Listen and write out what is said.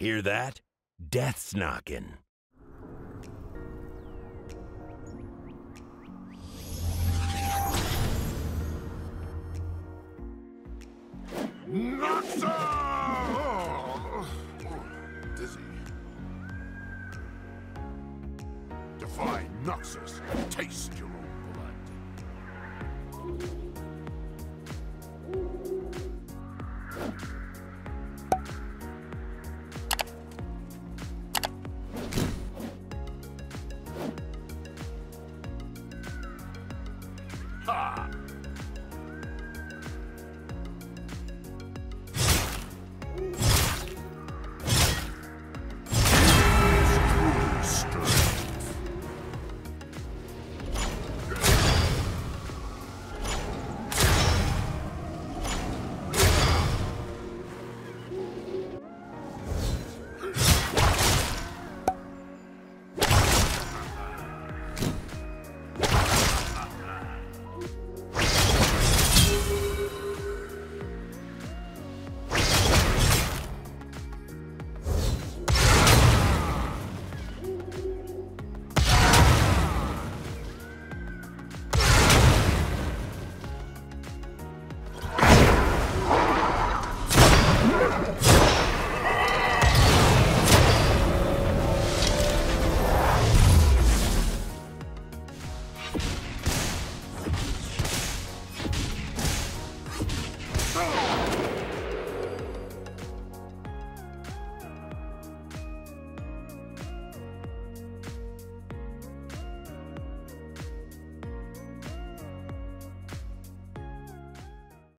Hear that? Death's knocking. Not so! Dizzy. Defy Noxus. Taste your own blood. Ha! Oh!